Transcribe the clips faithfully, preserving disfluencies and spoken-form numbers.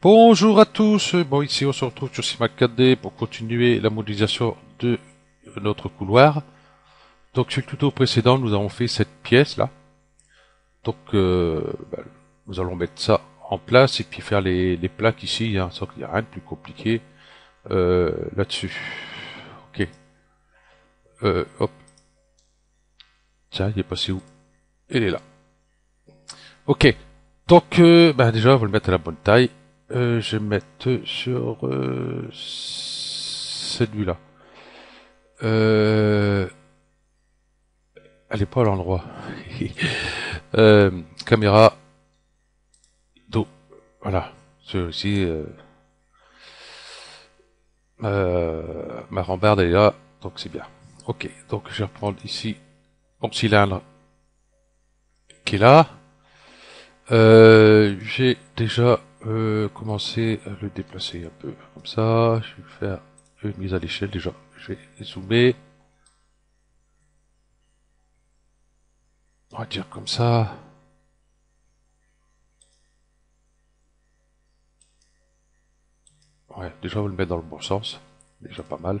Bonjour à tous, bon ici on se retrouve sur Cinema quatre D pour continuer la modélisation de notre couloir. Donc sur le tuto précédent nous avons fait cette pièce là. Donc euh, ben, nous allons mettre ça en place et puis faire les, les plaques ici, hein, sans qu'il n'y a rien de plus compliqué euh, là-dessus. Ok. Euh, hop. Tiens, il est passé où? Il est là. Ok. Donc euh, ben, déjà on va le mettre à la bonne taille. Euh, je vais mettre sur euh, celui-là. Euh, elle n'est pas à l'endroit. euh, caméra. Dos. Voilà. Celui-ci. Euh, euh, ma rambarde est là. Donc c'est bien. Ok. Donc je vais reprendre ici mon cylindre qui est là. Euh, j'ai déjà Euh, commencer à le déplacer un peu comme ça. Je vais faire une mise à l'échelle déjà. Je vais zoomer. On va dire comme ça. Ouais, déjà on va le mettre dans le bon sens. Déjà pas mal.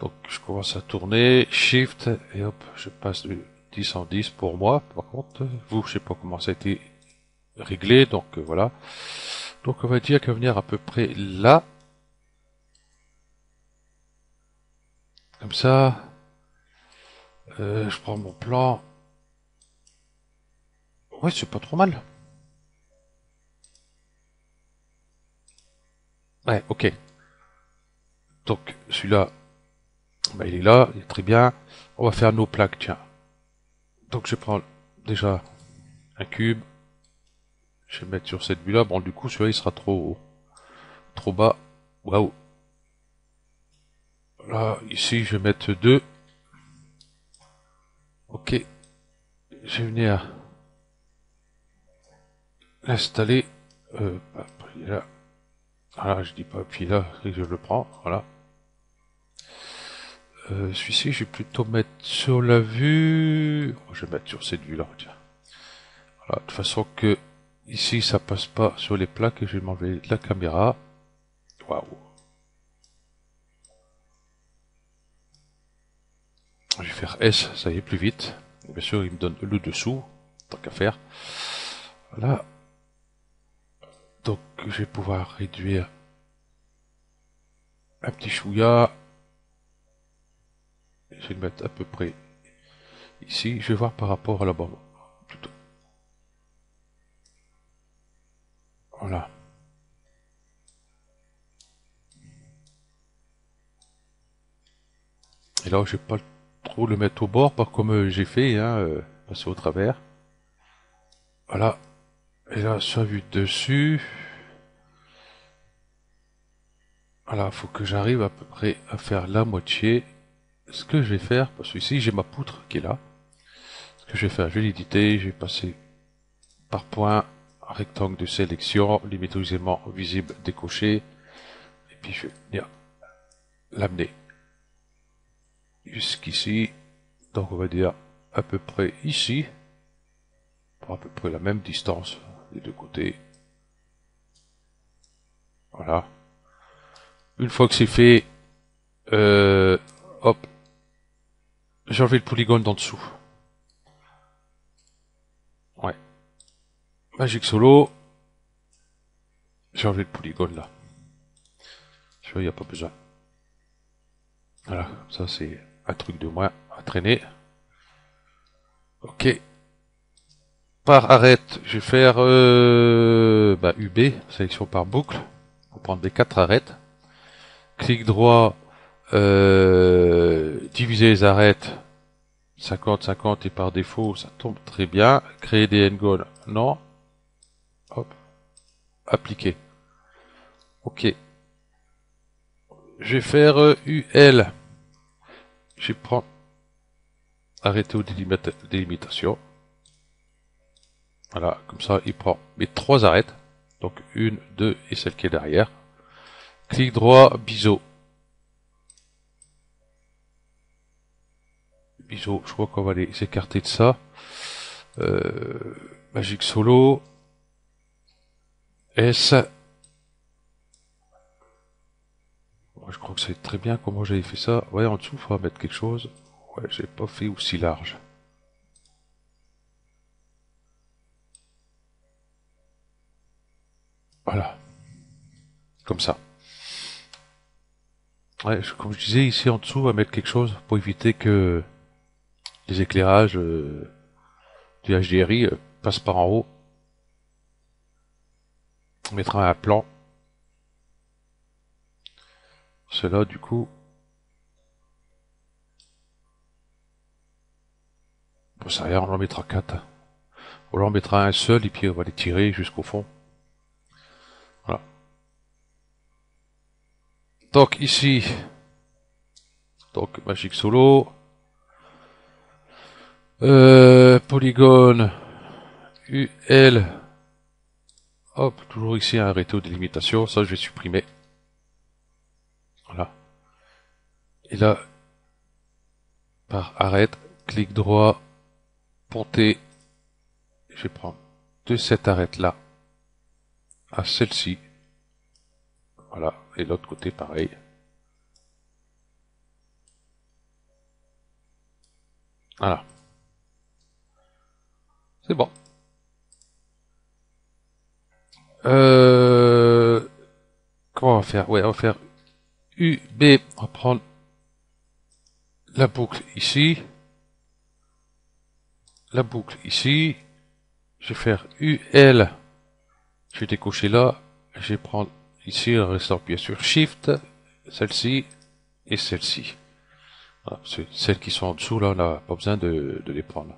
Donc je commence à tourner. Shift et hop, je passe de dix en dix pour moi. Par contre, vous, je sais pas comment ça a été réglé, donc euh, voilà. Donc on va dire qu'à venir à peu près là, comme ça. Euh, je prends mon plan. Ouais, c'est pas trop mal. Ouais, ok. Donc celui-là, bah, il est là, il est très bien. On va faire nos plaques, tiens. Donc je prends déjà un cube. Je vais mettre sur cette vue là, bon du coup celui-là il sera trop haut, trop bas, waouh. Là, ici je vais mettre deux. Ok, je vais venir l'installer, euh, là, voilà, je dis pas, puis là, je le prends, voilà. Euh, celui-ci je vais plutôt mettre sur la vue, je vais mettre sur cette vue là, tiens. Voilà, de façon que ici, ça passe pas sur les plaques et je vais m'enlever de la caméra. Waouh! Je vais faire S, ça y est, plus vite. Bien sûr, il me donne le dessous, tant qu'à faire. Voilà. Donc, je vais pouvoir réduire un petit chouïa. Je vais le mettre à peu près ici. Je vais voir par rapport à la bande. Voilà. Et là, je vais pas trop le mettre au bord, pas comme j'ai fait, hein, euh, passer au travers. Voilà. Et là, sur la vue dessus. Voilà, faut que j'arrive à peu près à faire la moitié. Ce que je vais faire, parce que ici, j'ai ma poutre qui est là. Ce que je vais faire, je vais l'éditer, je vais passer par points. Rectangle de sélection, limite aux éléments visibles décoché, et puis je vais venir l'amener jusqu'ici, donc on va dire à peu près ici, pour à peu près la même distance des deux côtés. Voilà. Une fois que c'est fait, euh, hop, j'ai enlevé le polygone d'en dessous. Ouais. Magic Solo, j'ai enlevé le polygone là. Il n'y a pas besoin. Voilà, ça c'est un truc de moins à traîner. Ok. Par arête, je vais faire euh, bah, U B, sélection par boucle. On prend des quatre arêtes. Clic droit, euh, diviser les arêtes. cinquante cinquante et par défaut, ça tombe très bien. Créer des n-goals, non. Hop. Appliquer. Ok. Je vais faire euh, U L. Je vais prendre. Arrêter aux délimitations. Voilà, comme ça, il prend mes trois arêtes. Donc une, deux et celle qui est derrière. Clic droit, biseau. Biseau, je crois qu'on va les écarter de ça. Euh, Magic Solo. S, je crois que ça va être très bien. Comment j'avais fait ça? Ouais, en dessous, il faudra mettre quelque chose. Ouais, j'ai pas fait aussi large. Voilà. Comme ça. Ouais, je, comme je disais, ici en dessous, on va mettre quelque chose pour éviter que les éclairages euh, du H D R I euh, passent par en haut. On mettra un plan. Cela, du coup, bon, ça rien, on en mettra quatre. On en mettra un seul et puis on va les tirer jusqu'au fond. Voilà. Donc ici, donc Magic Solo, euh, polygone, U L, hop, toujours ici un rétro délimitation, ça je vais supprimer. Voilà. Et là, par arête, clic droit, ponté, je vais prendre de cette arête là à celle-ci. Voilà, et l'autre côté pareil. Voilà. C'est bon. Euh... Comment on va faire? Ouais, on va faire U B, on va prendre la boucle ici, la boucle ici, je vais faire U L, je vais décocher là, je vais prendre ici, en restant appuyé sur Shift, celle-ci et celle-ci. Voilà, celles qui sont en dessous, là, on n'a pas besoin de, de les prendre.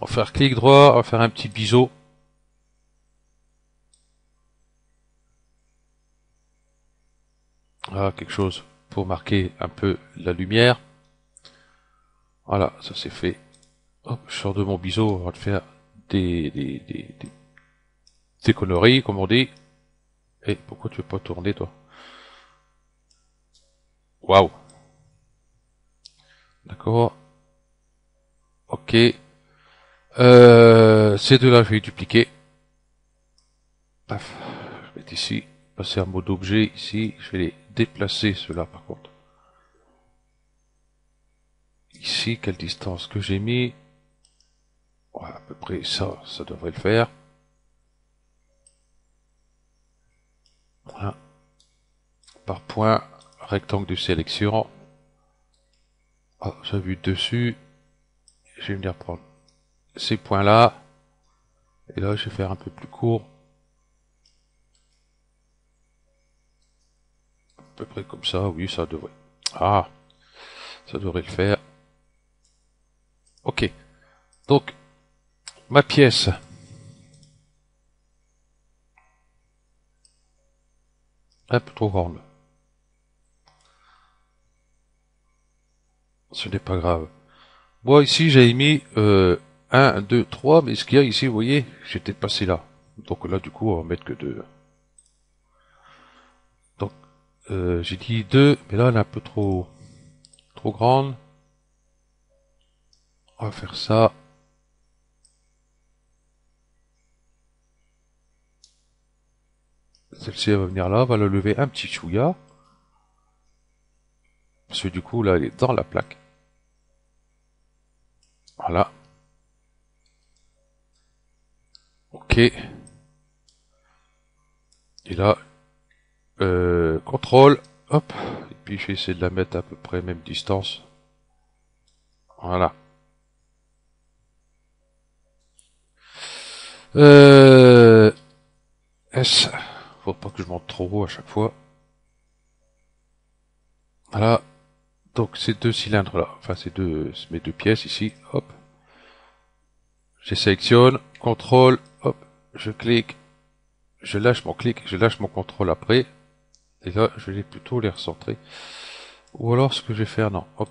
On va faire clic droit, on va faire un petit biseau. Voilà, quelque chose pour marquer un peu la lumière. Voilà, ça c'est fait. Hop, je sors de mon biseau, on va faire des, des, des, des, des conneries, comme on dit. Et hey, pourquoi tu veux pas tourner, toi? Waouh! D'accord. Ok. Euh, ces deux-là, je vais les dupliquer. Paf. Je vais mettre ici. Passer en mode objet ici. Je vais les déplacer, ceux-là, par contre. Ici, quelle distance que j'ai mis? Ouais, à peu près ça, ça devrait le faire. Voilà. Par point, rectangle de sélection. Oh, ça vu dessus. Je vais venir prendre ces points-là. Et là, je vais faire un peu plus court. À peu près comme ça, oui, ça devrait. Ah, ça devrait le faire. Ok. Donc, ma pièce. Hop, trop grande. Ce n'est pas grave. Moi ici j'avais mis euh, un, deux, trois, mais ce qu'il y a ici, vous voyez, j'étais passé là. Donc là du coup on va mettre que deux. Donc euh, j'ai dit deux, mais là elle est un peu trop trop grande. On va faire ça. Celle-ci va venir là, va la lever un petit chouïa. Parce que du coup, là, elle est dans la plaque. Voilà. Ok. Et là, euh, contrôle. Hop. Et puis, je vais essayer de la mettre à peu près à même distance. Voilà. Euh, S. Faut pas que je monte trop haut à chaque fois. Voilà. Donc ces deux cylindres là, enfin ces deux, mes deux pièces ici, hop. Je sélectionne, contrôle, hop, je clique, je lâche mon clic, je lâche mon contrôle après. Et là, je vais plutôt les recentrer. Ou alors ce que je vais faire, non, hop.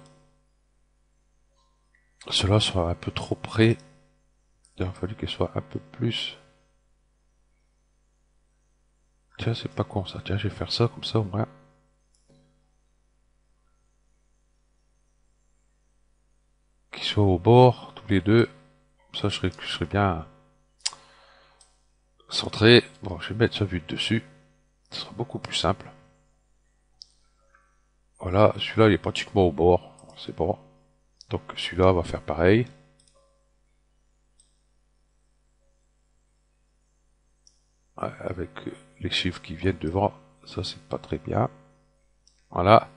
Ceux-là sont un peu trop près. Il a fallu qu'elles soient un peu plus. Tiens, c'est pas con ça. Tiens, je vais faire ça comme ça au moins. Qu'ils soient au bord, tous les deux. Comme ça, je serai, je serai bien centré. Bon, je vais mettre ça vue dessus. Ce sera beaucoup plus simple. Voilà, celui-là il est pratiquement au bord, c'est bon. Donc celui-là va faire pareil. Avec les chiffres qui viennent devant, ça c'est pas très bien. Voilà.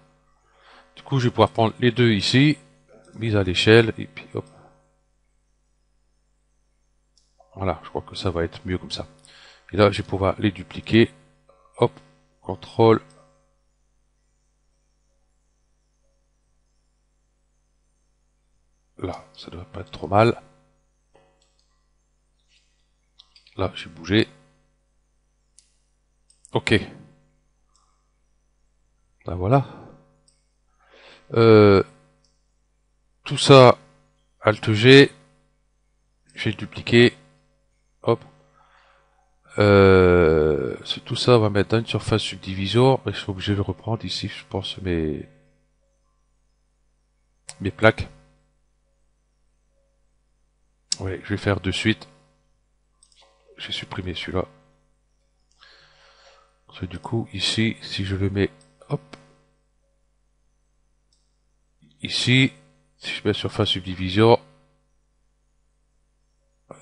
Du coup, je vais pouvoir prendre les deux ici, mise à l'échelle, et puis hop. Voilà, je crois que ça va être mieux comme ça. Et là, je vais pouvoir les dupliquer. Hop, contrôle. Là, ça devrait pas être trop mal. Là, j'ai bougé. Ok. Ben voilà. Euh, tout ça, Alt-G, j'ai dupliqué. Hop. Euh, tout ça va mettre dans une surface subdivision. Je suis obligé de reprendre ici, je pense, mes, mes plaques. Ouais, je vais faire de suite. J'ai supprimé celui-là. Du coup, ici, si je le mets, hop, ici, si je mets surface subdivision,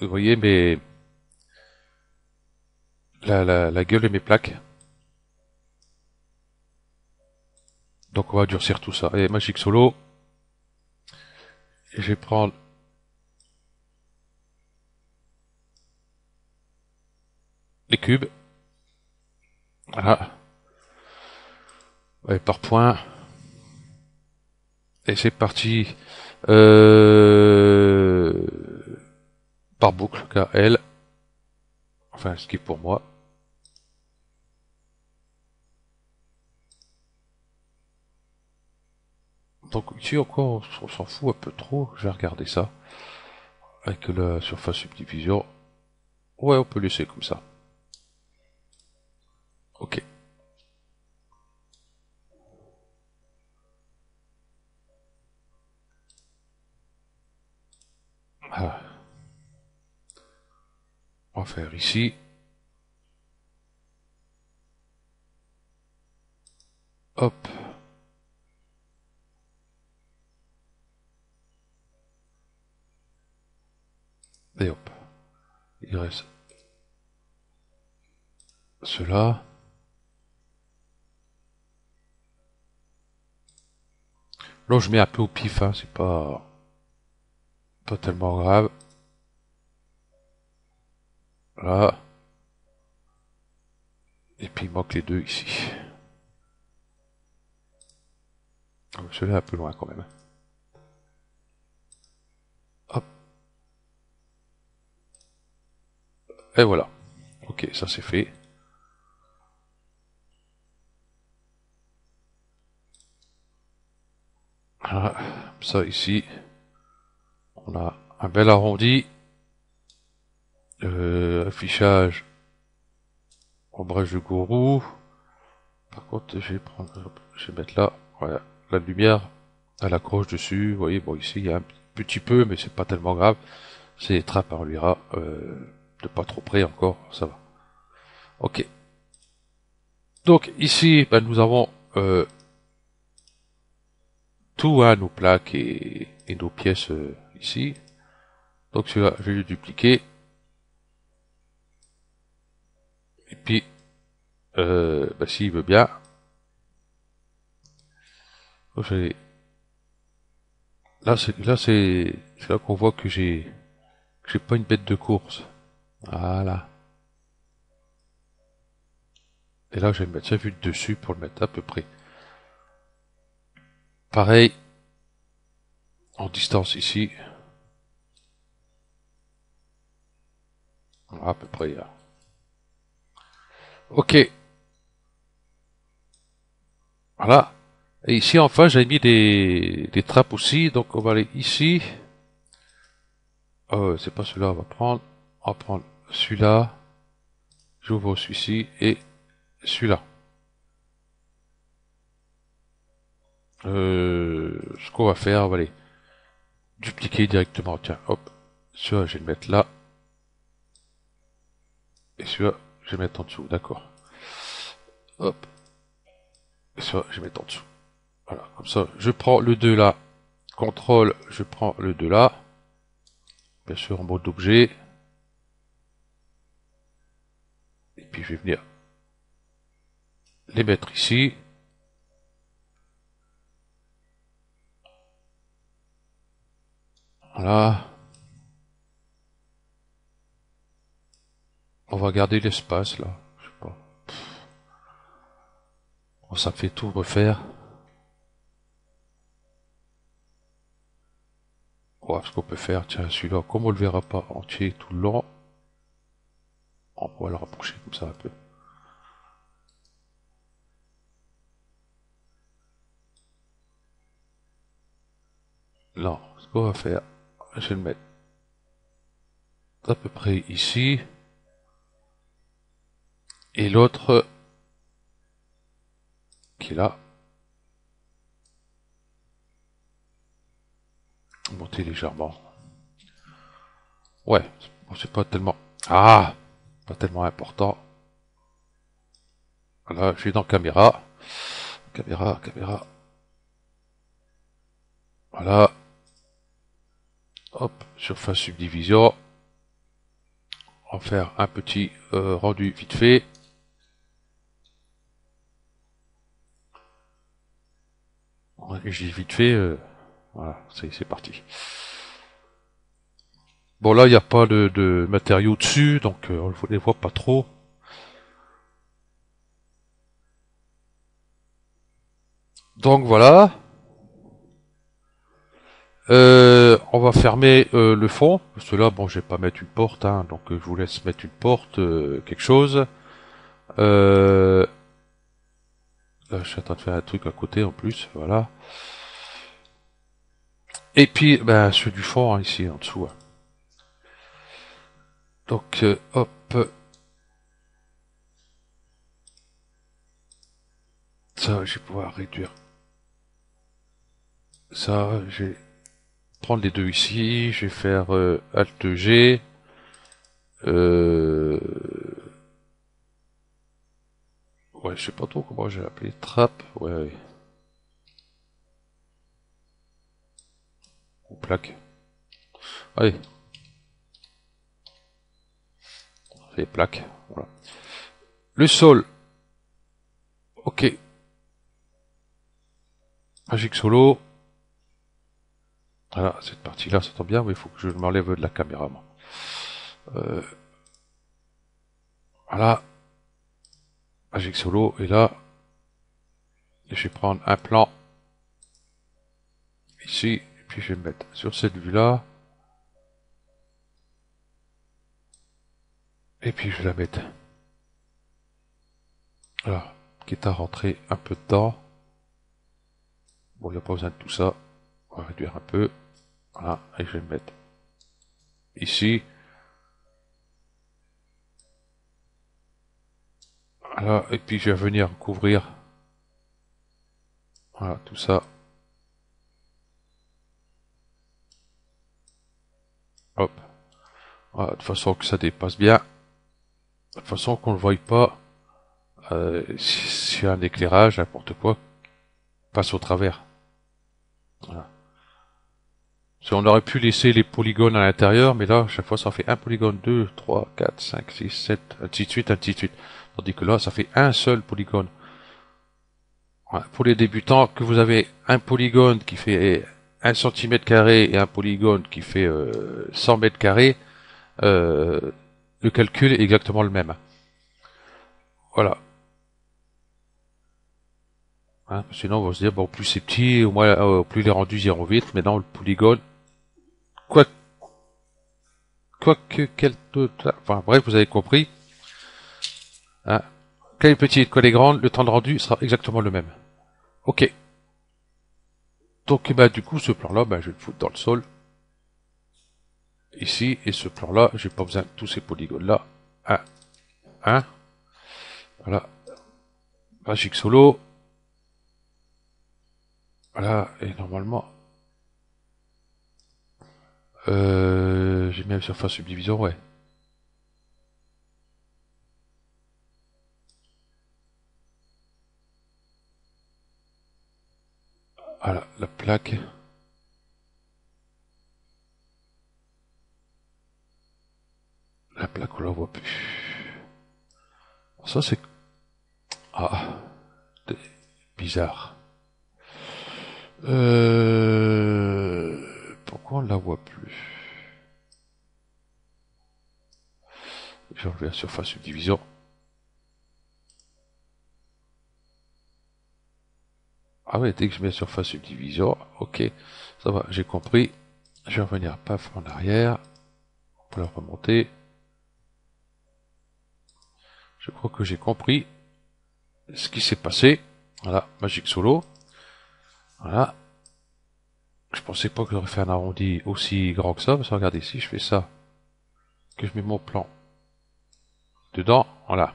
vous voyez, mais la, la, la gueule de mes plaques. Donc, on va durcir tout ça. Et Magic Solo, et je vais prendre. Les cubes. Voilà. Ouais, par point. Et c'est parti. Euh... Par boucle, K L. Enfin, ce qui est pour moi. Donc ici encore, on s'en fout un peu trop. Je vais regarder ça. Avec la surface subdivision. Ouais, on peut laisser comme ça. Ok. Voilà. On va faire ici. Hop. Et hop. Il reste cela. Là, je mets un peu au pif, hein, c'est pas, pas tellement grave. Là. Et puis, il manque les deux ici. Celui-là, un peu loin quand même. Hop. Et voilà. Ok, ça c'est fait. Voilà, comme ça ici, on a un bel arrondi, euh, affichage, ombrage de gourou, par contre je vais, prendre, je vais mettre là, voilà, la lumière, elle accroche dessus, vous voyez, bon ici il y a un petit peu, mais c'est pas tellement grave, c'est trappe en luira, euh, de pas trop près encore, ça va. Ok, donc ici ben, nous avons... Euh, tout, hein, nos plaques et, et nos pièces euh, ici. Donc celui-là, je vais le dupliquer. Et puis, euh, bah, s'il veut bien, donc, là c'est là c'est là qu'on voit que j'ai j'ai pas une bête de course. Voilà. Et là, je vais mettre ça vue de dessus pour le mettre à peu près. Pareil, en distance ici, à peu près là. Ok. Voilà. Et ici, enfin, j'ai mis des, des trappes aussi, donc on va aller ici. Euh, c'est pas celui-là, on va prendre. On va prendre celui-là. J'ouvre celui-ci et celui-là. Euh, ce qu'on va faire, on va aller dupliquer directement. Tiens, hop, celui-là, je vais le mettre là. Et celui-là, je vais le mettre en dessous, d'accord. Hop. Et celui-là, je vais le mettre en dessous. Voilà, comme ça, je prends le deux là. Contrôle, je prends le deux là. Bien sûr, en mode objet. Et puis, je vais venir les mettre ici. Voilà. On va garder l'espace là. Je sais pas. Bon, ça me fait tout refaire. Voilà ce qu'on peut faire. Tiens, celui-là, comme on le verra pas entier tout le long, on pourra le rapprocher comme ça un peu. Non, ce qu'on va faire, je vais le mettre à peu près ici. Et l'autre qui est là. Monter légèrement. Ouais, c'est pas tellement... Ah, pas tellement important. Là, je suis dans caméra. Caméra, caméra. Voilà. Hop, surface subdivision. On va faire un petit euh, rendu vite fait. Je dis vite fait, euh, voilà, c'est parti. Bon là, il n'y a pas de, de matériaux dessus, donc euh, on ne les voit pas trop. Donc voilà. Euh, on va fermer euh, le fond, parce que là, bon, je vais pas mettre une porte, hein, donc euh, je vous laisse mettre une porte, euh, quelque chose. Euh... Là, je suis en train de faire un truc à côté en plus, voilà. Et puis, ben, ceux du fond, hein, ici, en dessous. Hein. Donc, euh, hop. Ça, je vais pouvoir réduire. Ça, je vais prendre les deux ici. Je vais faire euh, Alt-G. Euh... Ouais, je sais pas trop comment j'ai appelé, trappe, ouais, ouais. Ou plaque. Allez. C'est plaque, voilà. Le sol. Ok. Magic Solo. Voilà, cette partie-là, ça tombe bien, mais il faut que je m'enlève de la caméra, moi. Euh... Voilà. Magic Solo, et là, je vais prendre un plan ici, et puis je vais me mettre sur cette vue-là, et puis je vais la mettre, voilà, quitte à rentrer un peu dedans, bon, il n'y a pas besoin de tout ça, on va réduire un peu, voilà, et je vais me mettre ici, voilà, et puis je vais venir couvrir, voilà, tout ça. Hop. Voilà, de façon que ça dépasse bien. De façon qu'on ne le voie pas. Euh, si, si un éclairage, n'importe quoi, passe au travers. Voilà. Si on aurait pu laisser les polygones à l'intérieur, mais là, chaque fois, ça fait un polygone, deux, trois, quatre, cinq, six, sept, ainsi de suite, ainsi de suite. Tandis que là, ça fait un seul polygone. Voilà. Pour les débutants, que vous avez un polygone qui fait un centimètre carré et un polygone qui fait euh, cent mètres carrés, euh, le calcul est exactement le même. Voilà. Hein, sinon, on va se dire, bon, plus c'est petit, au moins, euh, plus les rendus iront vite. Mais non, le polygone, quoi, quoi que, quel, enfin, bref, vous avez compris. Hein. Quand elle est petite, quand elle est grande, le temps de rendu sera exactement le même. Ok. Donc, bah, du coup, ce plan-là, bah, je vais le foutre dans le sol. Ici, et ce plan-là, j'ai pas besoin de tous ces polygones-là. Un. Un. Voilà. Magic Solo. Voilà, et normalement... Euh, j'ai mis la surface subdivision, ouais. Voilà, la plaque. La plaque, on la voit plus. Ça, c'est... Ah, bizarre. Euh... Pourquoi on ne la voit plus? J'ai enlevé la surface subdivision. Ah oui, dès que je mets surface subdivision, ok, ça va, j'ai compris. Je vais revenir paf en arrière. On peut la remonter. Je crois que j'ai compris ce qui s'est passé. Voilà, Magic Solo. Voilà. Je pensais pas que j'aurais fait un arrondi aussi grand que ça, parce que regardez, si je fais ça, que je mets mon plan dedans, voilà.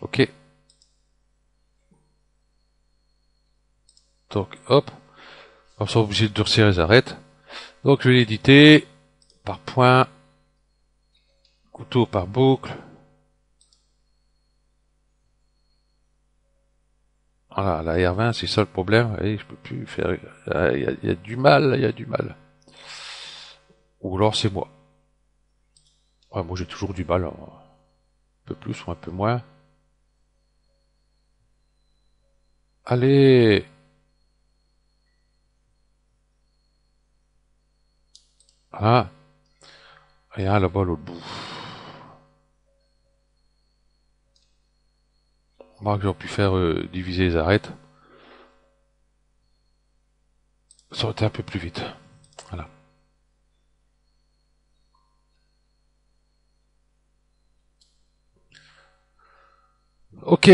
Ok. Donc hop, on sera obligé de durcir les arêtes. Donc je vais l'éditer par point, couteau par boucle. Voilà, la R vingt, c'est ça le problème. Et je peux plus faire. Il y a, il y a du mal, il y a du mal. Ou alors c'est moi. Ouais, moi j'ai toujours du mal, hein. Un peu plus ou un peu moins. Allez. Ah, et un là-bas, l'autre bout. On remarque que j'aurais pu faire euh, diviser les arêtes. Ça aurait été un peu plus vite. Voilà. Ok.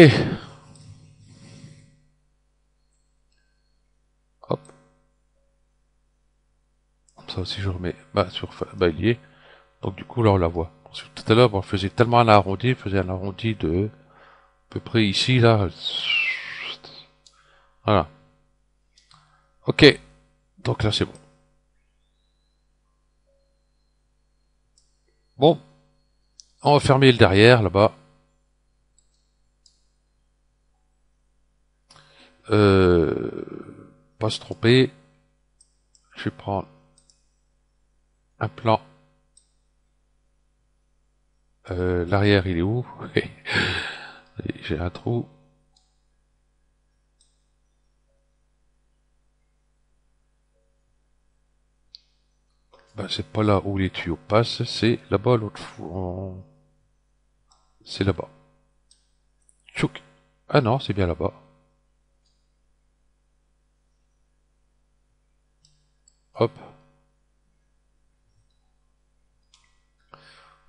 Ça aussi je remets bah, sur bah, il y est. Donc du coup là on la voit. Parce que tout à l'heure on faisait tellement un arrondi, on faisait un arrondi de à peu près ici là. Voilà. Ok. Donc là c'est bon. Bon. On va fermer le derrière là-bas. Euh, pas se tromper. Je vais prendre un plan. Euh, l'arrière il est où? J'ai un trou. Ben, c'est pas là où les tuyaux passent, c'est là-bas l'autre fois. C'est là-bas. Tchouk. Ah non, c'est bien là-bas. Hop.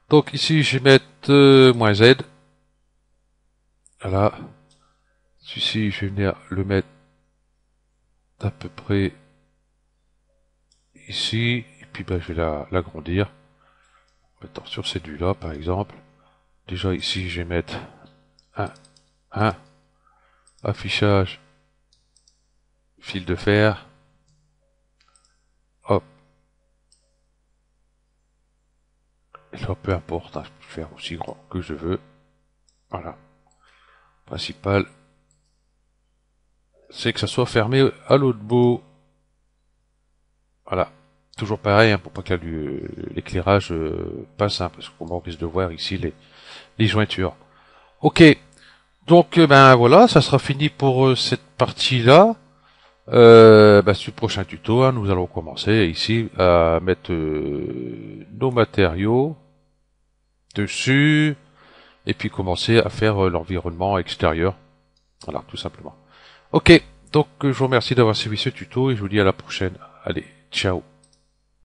Donc ici je vais mettre euh, moins Z. Voilà. Celui-ci je vais venir le mettre à peu près ici. Et puis ben, je vais l'agrandir. Maintenant sur celui-là par exemple. Déjà ici je vais mettre un, un affichage fil de fer. Hop. Là, peu importe, hein, je peux faire aussi grand que je veux. Voilà. Principal, c'est que ça soit fermé à l'autre bout. Voilà. Toujours pareil, hein, pour pas que l'éclairage euh, passe, hein, parce qu'on risque de voir ici les, les jointures. Ok. Donc, euh, ben voilà, ça sera fini pour euh, cette partie-là. Euh, ben, sur le prochain tuto, hein, nous allons commencer ici à mettre euh, nos matériaux dessus et puis commencer à faire euh, l'environnement extérieur. Voilà, tout simplement. Ok, donc euh, je vous remercie d'avoir suivi ce tuto et je vous dis à la prochaine. Allez, ciao.